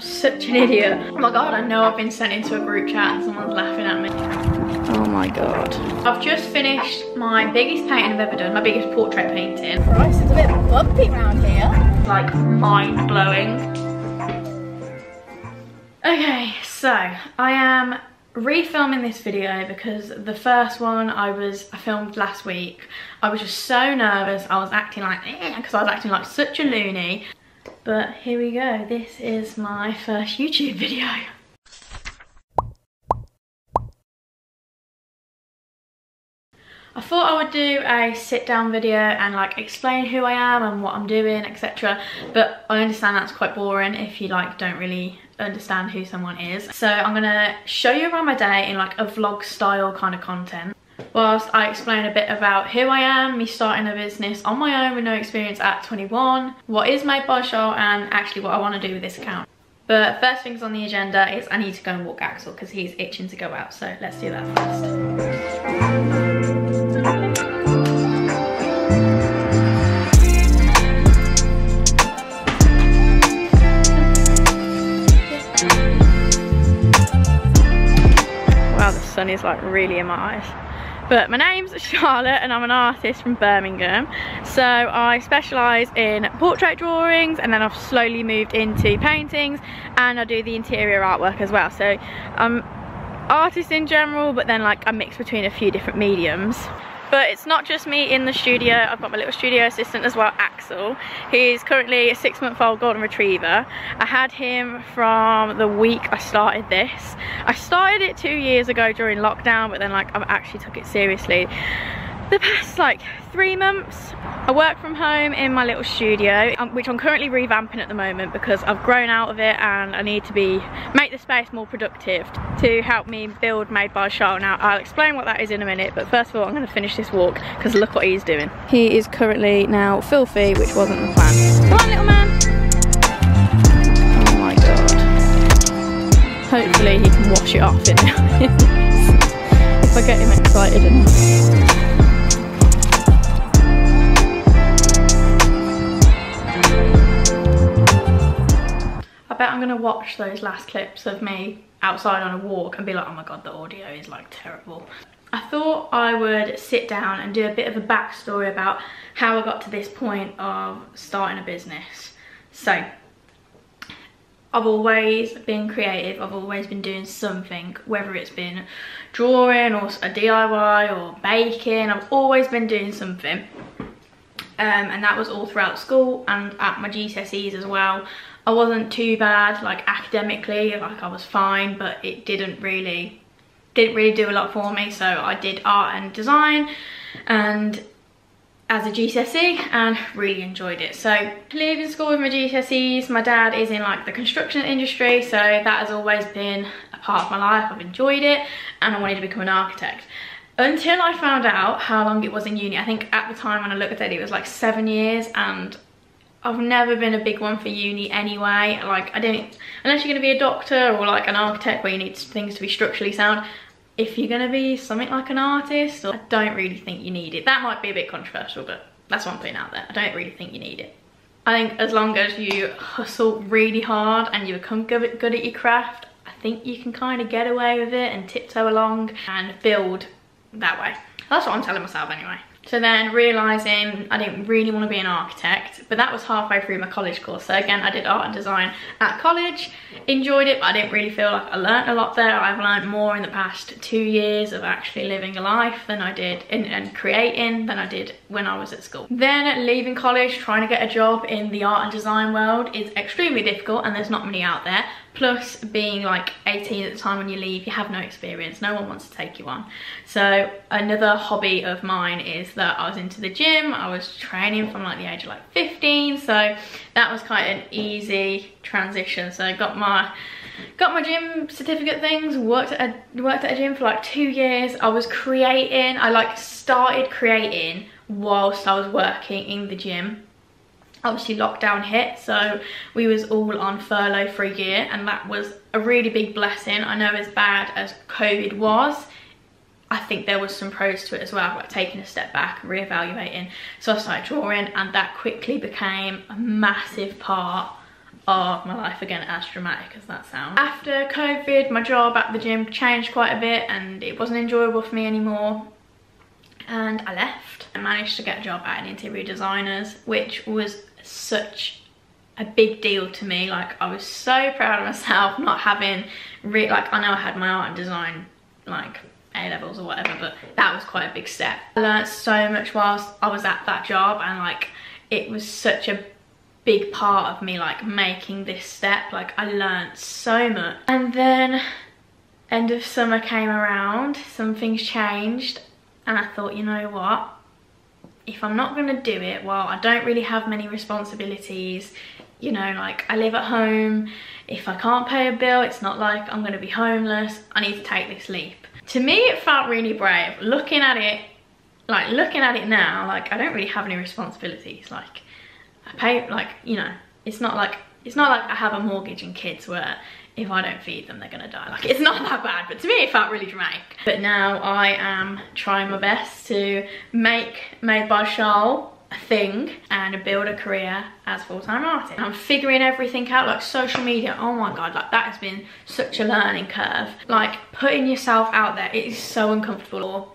Such an idiot. Oh my god, I know I've been sent into a group chat and someone's laughing at me. Oh my god. I've just finished my biggest painting I've ever done, my biggest portrait painting. Christ, it's a bit bumpy round here. Like, mind-blowing. Okay, so I am refilming this video because the first one I filmed last week. I was just so nervous, I was acting like because I was acting like such a loony. But here we go, this is my first YouTube video. I thought I would do a sit down video and like explain who I am and what I'm doing, etc. But I understand that's quite boring if you like don't really understand who someone is. So I'm gonna show you around my day in like a vlog style kind of content. Whilst I explain a bit about who I am, me starting a business on my own with no experience at 21, what is Made By Charl and actually what I want to do with this account. But first things on the agenda is I need to go and walk Axel because he's itching to go out, so let's do that first. Wow, the sun is like really in my eyes. But my name's Charlotte and I'm an artist from Birmingham. So I specialise in portrait drawings and then I've slowly moved into paintings and I do the interior artwork as well. So I'm artist in general, but then like I mix between a few different mediums. But it's not just me in the studio, I've got my little studio assistant as well, Axel. He's currently a 6-month-old golden retriever. I had him from the week I started this. I started it 2 years ago during lockdown, but then like I've actually took it seriously the past like 3 months. I work from home in my little studio, which I'm currently revamping at the moment because I've grown out of it and I need to make the space more productive to help me build Made By Charl. Now I'll explain what that is in a minute, but first of all I'm going to finish this walk because look what he's doing. He is currently now filthy, which wasn't the plan. Come on, little man. Oh my god. Hopefully he can wash it off in if I get him excited enough. I bet I'm gonna watch those last clips of me outside on a walk and be like, oh my god, the audio is like terrible. I thought I would sit down and do a bit of a backstory about how I got to this point of starting a business. So I've always been creative, I've always been doing something, whether it's been drawing or a DIY or baking, I've always been doing something. And that was all throughout school and at my GCSEs as well. I wasn't too bad, like academically, like I was fine, but it didn't really do a lot for me. So I did art and design and as a GCSE and really enjoyed it. So leaving school with my GCSEs, my dad is in like the construction industry, so that has always been a part of my life. I've enjoyed it and I wanted to become an architect. Until I found out how long it was in uni. I think at the time when I looked at it was like 7 years, and I've never been a big one for uni anyway. Like I don't, unless you're gonna be a doctor or like an architect where you need things to be structurally sound, if you're gonna be something like an artist, I don't really think you need it. That might be a bit controversial, but that's what I'm putting out there. I don't really think you need it. I think as long as you hustle really hard and you become good at your craft, I think you can kind of get away with it and tiptoe along and build that way. That's what I'm telling myself anyway. So then realising I didn't really want to be an architect, but that was halfway through my college course. So again, I did art and design at college, enjoyed it, but I didn't really feel like I learnt a lot there. I've learnt more in the past 2 years of actually living a life than I did and creating than I did when I was at school. Then leaving college, trying to get a job in the art and design world is extremely difficult and there's not many out there. Plus being like 18 at the time when you leave, you have no experience, no one wants to take you on. So another hobby of mine is that I was into the gym, I was training from like the age of like 15, so that was quite an easy transition. So I got my gym certificate things, worked at a gym for like 2 years. I was creating, I like started creating whilst I was working in the gym. Obviously lockdown hit, so we was all on furlough for a year, and that was a really big blessing. I know as bad as COVID was, I think there was some pros to it as well, like taking a step back and reevaluating. So I started drawing and that quickly became a massive part or my life again, as dramatic as that sounds. After COVID, my job at the gym changed quite a bit and it wasn't enjoyable for me anymore, and I left. I managed to get a job at an interior designer's, which was such a big deal to me. Like, I was so proud of myself, not having really, like, I know I had my art and design, like, A-levels or whatever, but that was quite a big step. I learned so much whilst I was at that job, and like, it was such a big part of me, like, making this step. Like, I learned so much. And then end of summer came around, some things changed, and I thought, you know what, if I'm not gonna do it, well, I don't really have many responsibilities, you know, like, I live at home, if I can't pay a bill, it's not like I'm gonna be homeless. I need to take this leap. To me, it felt really brave. Looking at it, like, looking at it now, like, I don't really have any responsibilities. Like, I pay, like, you know, it's not like I have a mortgage and kids where if I don't feed them, they're gonna die. Like, it's not that bad, but to me, it felt really dramatic. But now I am trying my best to make Made by Charl a thing and build a career as a full-time artist. I'm figuring everything out, like social media. Oh my god, like, that has been such a learning curve. Like, putting yourself out there, it is so uncomfortable.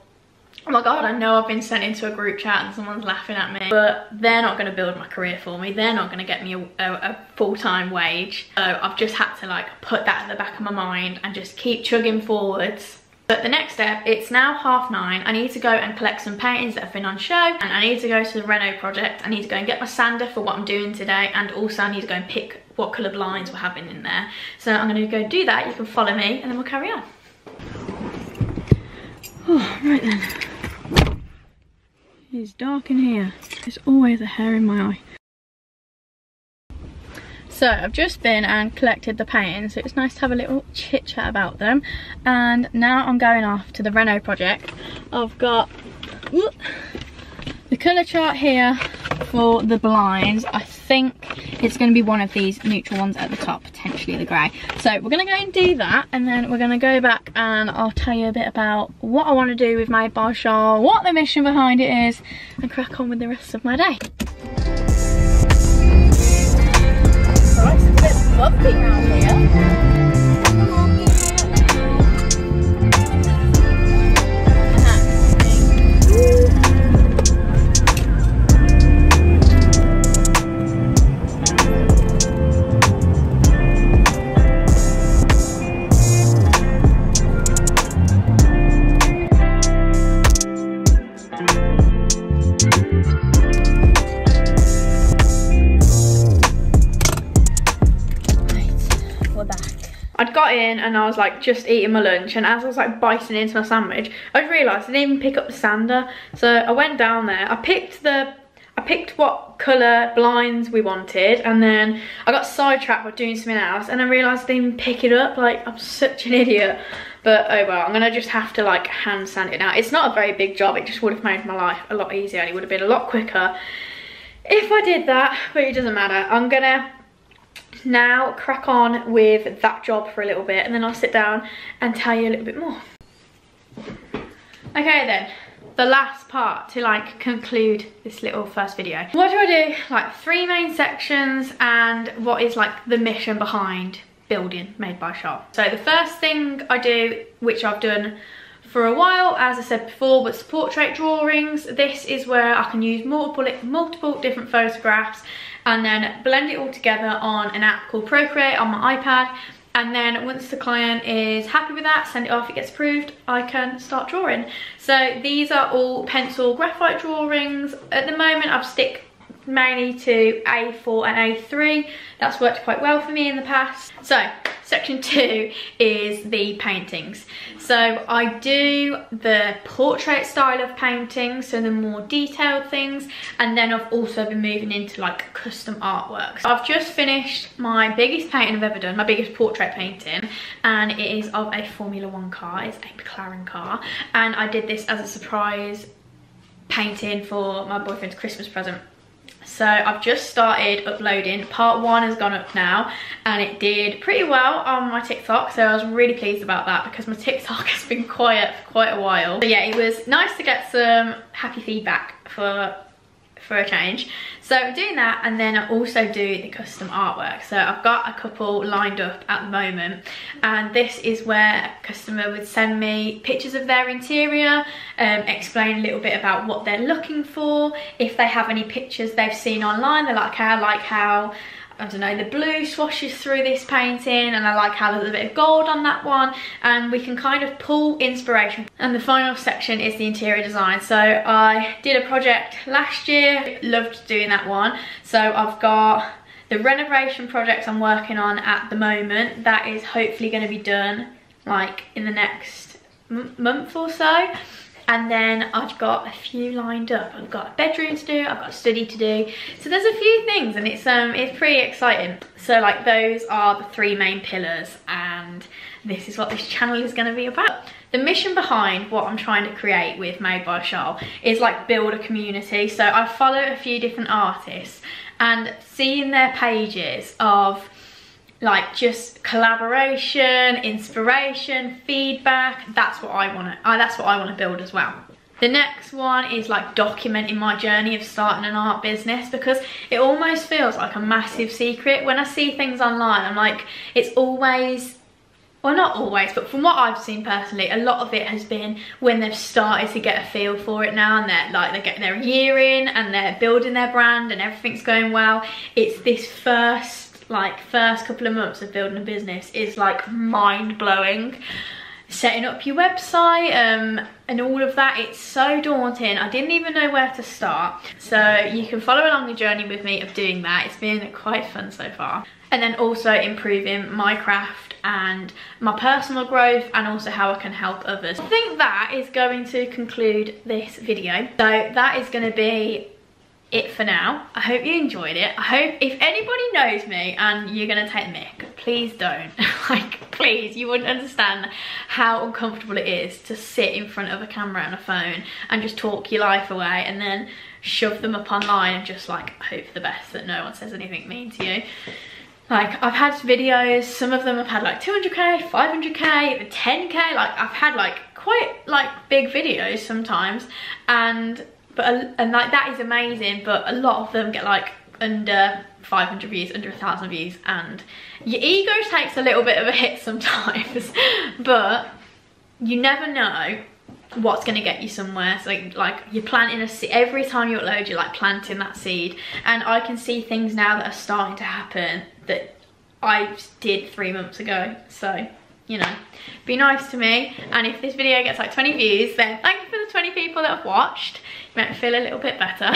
Oh my god, I know I've been sent into a group chat and someone's laughing at me, but they're not going to build my career for me. They're not going to get me a full-time wage. So I've just had to, like, put that at the back of my mind and just keep chugging forwards. But the next step, it's now 9:30. I need to go and collect some paintings that have been on show, and I need to go to the Renault project. I need to go and get my sander for what I'm doing today, and also I need to go and pick what coloured lines we're having in there. So I'm going to go do that. You can follow me and then we'll carry on. Oh, right then. It's dark in here. There's always a hair in my eye. So I've just been and collected the paintings, so it's nice to have a little chit chat about them. And now I'm going off to the Renault project. I've got the colour chart here for the blinds. I think it's going to be one of these neutral ones at the top, potentially the grey. So we're going to go and do that, and then we're going to go back and I'll tell you a bit about what I want to do with Made by Charl, what the mission behind it is, and crack on with the rest of my day. Right, it's a bit bumpy around here. I'd got in and I was like just eating my lunch, and as I was like biting into my sandwich, I'd realised I didn't even pick up the sander. So I went down there, I picked what colour blinds we wanted, and then I got sidetracked by doing something else and I realised I didn't even pick it up. Like, I'm such an idiot. But oh well, I'm gonna just have to like hand sand it now. It's not a very big job, it just would have made my life a lot easier. It would have been a lot quicker if I did that, but it doesn't matter. I'm gonna now crack on with that job for a little bit, and then I'll sit down and tell you a little bit more. Okay then, the last part to like conclude this little first video. What do I do? Like, three main sections, and what is like the mission behind building Made by Charl. So the first thing I do, which I've done for a while, as I said before, was portrait drawings. This is where I can use multiple different photographs and then blend it all together on an app called Procreate on my iPad. And then once the client is happy with that, send it off, it gets approved, I can start drawing. So these are all pencil graphite drawings. At the moment, I've stick mainly to A4 and A3. That's worked quite well for me in the past. So section two is the paintings. So I do the portrait style of paintings, so the more detailed things, and then I've also been moving into like custom artworks. So I've just finished my biggest painting I've ever done, my biggest portrait painting, and it is of a Formula 1 car. It's a McLaren car, and I did this as a surprise painting for my boyfriend's Christmas present. So I've just started uploading. Part one has gone up now, and it did pretty well on my TikTok, so I was really pleased about that because my TikTok has been quiet for quite a while. So yeah, it was nice to get some happy feedback for for a change. So I'm doing that, and then I also do the custom artwork. So I've got a couple lined up at the moment, and this is where a customer would send me pictures of their interior, explain a little bit about what they're looking for. If they have any pictures they've seen online, they're like, okay, I like how, I don't know, the blue swashes through this painting, and I like how there's a bit of gold on that one, and we can kind of pull inspiration. And the final section is the interior design. So I did a project last year, loved doing that one. So I've got the renovation project I'm working on at the moment that is hopefully going to be done like in the next month or so. And then I've got a few lined up. I've got a bedroom to do, I've got a study to do. So there's a few things, and it's pretty exciting. So like those are the three main pillars, and this is what this channel is gonna be about. The mission behind what I'm trying to create with Made by Charl is like build a community. So I follow a few different artists, and seeing their pages of like just collaboration, inspiration, feedback, that's what I want to build as well. The next one is like documenting my journey of starting an art business, because it almost feels like a massive secret. When I see things online, I'm like, it's always, well, not always, but from what I've seen personally, a lot of it has been when they've started to get a feel for it now, and they're like, they're getting their year in and they're building their brand and everything's going well. It's this first couple of months of building a business is like mind-blowing. Setting up your website and all of that, it's so daunting. I didn't even know where to start. So you can follow along the journey with me of doing that. It's been quite fun so far. And then also improving my craft and my personal growth, and also how I can help others. I think that is going to conclude this video. So that is going to be it for now. I hope you enjoyed it. I hope, if anybody knows me and you're gonna take the mick, please don't. Like, please, you wouldn't understand how uncomfortable it is to sit in front of a camera and a phone and just talk your life away, and then shove them up online and just like hope for the best that no one says anything mean to you. Like, I've had videos, some of them have had like 200k, 500k, 10k, like I've had like quite like big videos sometimes, and like that is amazing, but a lot of them get like under 500 views, under 1,000 views, and your ego takes a little bit of a hit sometimes. But you never know what's going to get you somewhere. So like you're planting a seed. Every time you upload, you're like planting that seed, and I can see things now that are starting to happen that I did 3 months ago. So, you know, be nice to me, and if this video gets like 20 views, then thank you for the 20 people that have watched. It might feel a little bit better.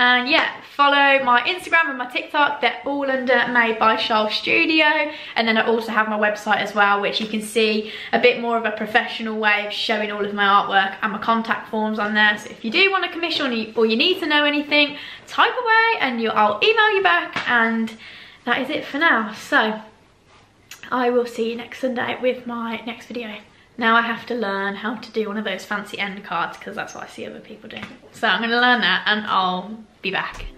And yeah, follow my Instagram and my TikTok, they're all under Made by Charl Studio, and then I also have my website as well, which you can see a bit more of a professional way of showing all of my artwork, and my contact forms on there. So if you do want a commission or you need to know anything, type away and I'll email you back. And that is it for now. So I will see you next Sunday with my next video. Now I have to learn how to do one of those fancy end cards, because that's what I see other people do. So I'm going to learn that, and I'll be back.